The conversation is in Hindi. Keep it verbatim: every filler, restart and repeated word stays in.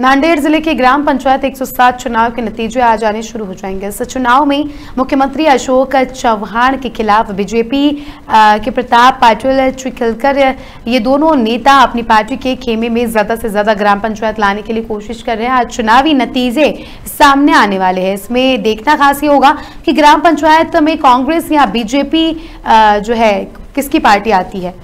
नांदेड़ जिले के ग्राम पंचायत एक सौ सात चुनाव के नतीजे आ जाने शुरू हो जाएंगे। इस चुनाव में मुख्यमंत्री अशोक चौहान के खिलाफ बीजेपी के प्रताप पाटिल चिखिलकर ये दोनों नेता अपनी पार्टी के खेमे में ज्यादा से ज्यादा ग्राम पंचायत लाने के लिए कोशिश कर रहे हैं। आज चुनावी नतीजे सामने आने वाले हैं। इसमें देखना खास ये होगा कि ग्राम पंचायत में कांग्रेस या बीजेपी जो है किसकी पार्टी आती है।